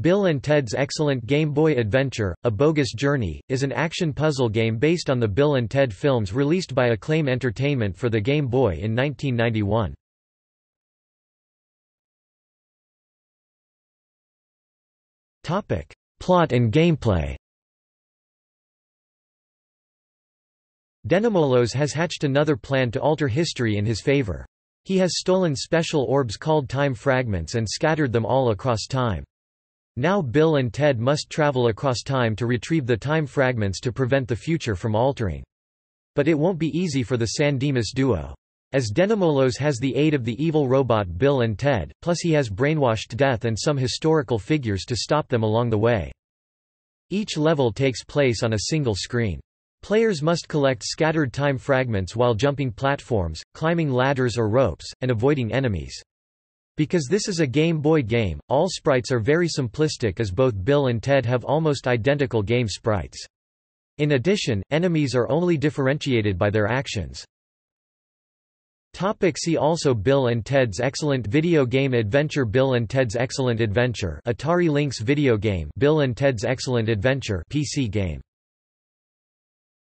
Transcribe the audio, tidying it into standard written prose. Bill and Ted's Excellent Game Boy Adventure: A Bogus Journey is an action puzzle game based on the Bill and Ted films released by Acclaim Entertainment for the Game Boy in 1991. Topic: Plot and gameplay. De Nomolos has hatched another plan to alter history in his favor. He has stolen special orbs called time fragments and scattered them all across time. Now Bill and Ted must travel across time to retrieve the time fragments to prevent the future from altering. But it won't be easy for the San Dimas duo. As De Nomolos has the aid of the evil robot Bill and Ted, plus he has brainwashed Death and some historical figures to stop them along the way. Each level takes place on a single screen. Players must collect scattered time fragments while jumping platforms, climbing ladders or ropes, and avoiding enemies. Because this is a Game Boy game, all sprites are very simplistic as both Bill and Ted have almost identical game sprites. In addition, enemies are only differentiated by their actions. Topic: see also Bill and Ted's Excellent Video Game Adventure, Bill and Ted's Excellent Adventure, Atari Lynx video game, Bill and Ted's Excellent Adventure PC game.